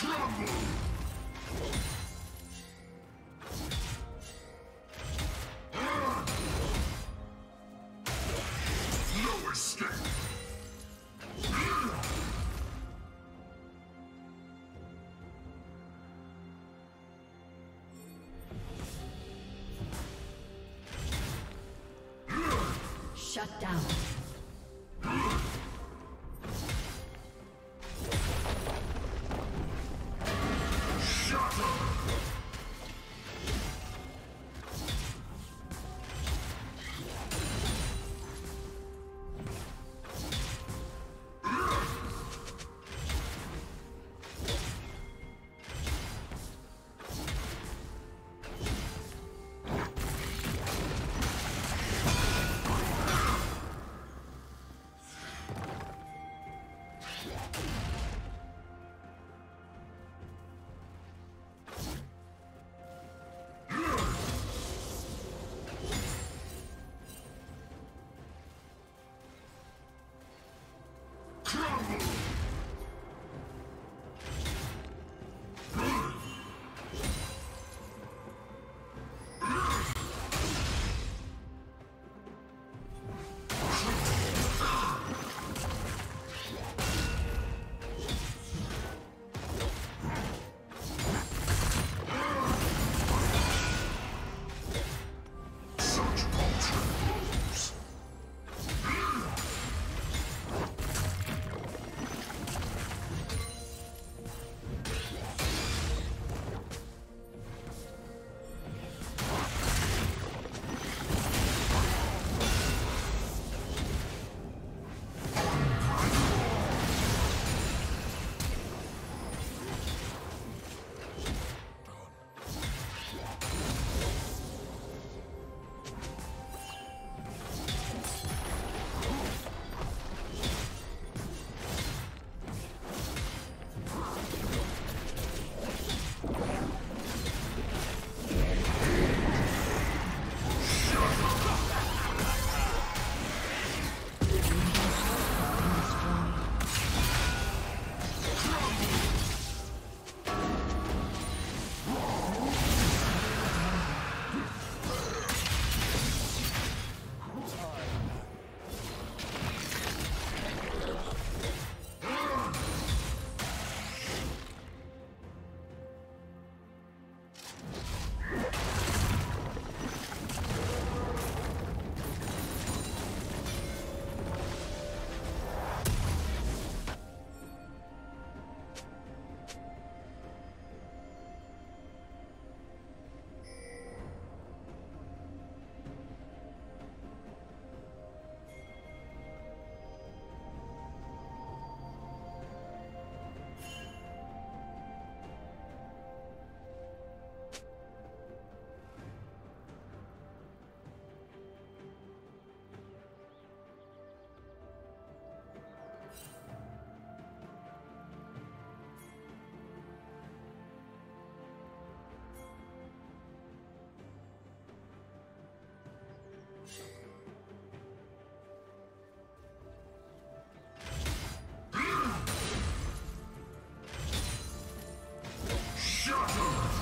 Shut down.